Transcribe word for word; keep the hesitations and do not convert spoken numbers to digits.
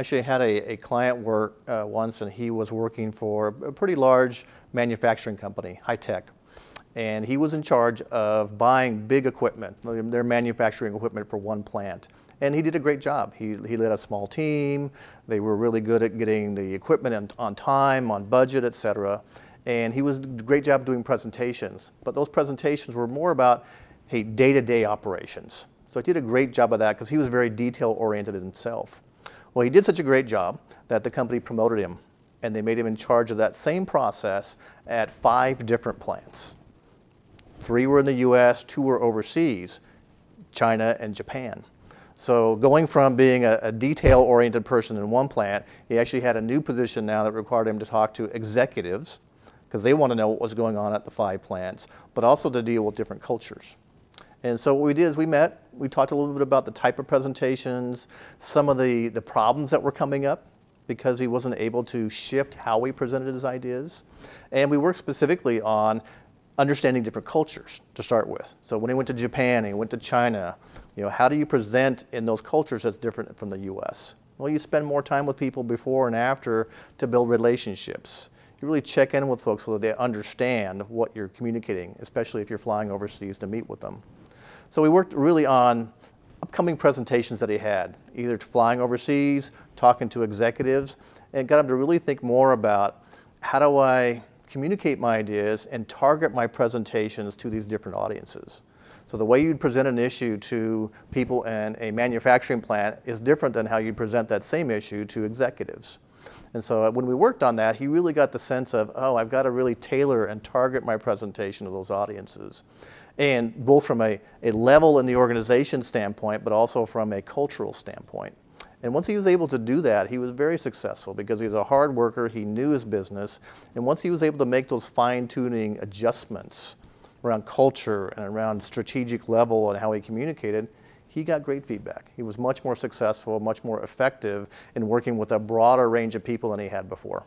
actually had a, a client work uh, once, and he was working for a pretty large manufacturing company, high tech. And he was in charge of buying big equipment, their manufacturing equipment for one plant. And he did a great job. He, he led a small team. They were really good at getting the equipment in, on time, on budget, et cetera. And he was a great job doing presentations. But those presentations were more about, hey, day-to-day operations. So he did a great job of that because he was very detail-oriented himself. Well, he did such a great job that the company promoted him. And they made him in charge of that same process at five different plants. Three were in the U S, two were overseas, China and Japan. So going from being a, a detail-oriented person in one plant, he actually had a new position now that required him to talk to executives, because they want to know what was going on at the five plants, but also to deal with different cultures. And so what we did is we met, we talked a little bit about the type of presentations, some of the, the problems that were coming up, because he wasn't able to shift how he presented his ideas. And we worked specifically on understanding different cultures to start with. So when he went to Japan, he went to China, you know, how do you present in those cultures that's different from the U S? Well, you spend more time with people before and after to build relationships. You really check in with folks so that they understand what you're communicating, especially if you're flying overseas to meet with them. So we worked really on upcoming presentations that he had, either flying overseas, talking to executives, and got him to really think more about how do I communicate my ideas and target my presentations to these different audiences. So the way you'd present an issue to people in a manufacturing plant is different than how you present that same issue to executives. And so when we worked on that, he really got the sense of, oh, I've got to really tailor and target my presentation to those audiences. And both from a, a level in the organization standpoint, but also from a cultural standpoint. And once he was able to do that, he was very successful because he was a hard worker, he knew his business, and once he was able to make those fine-tuning adjustments around culture and around strategic level and how he communicated, he got great feedback. He was much more successful, much more effective in working with a broader range of people than he had before.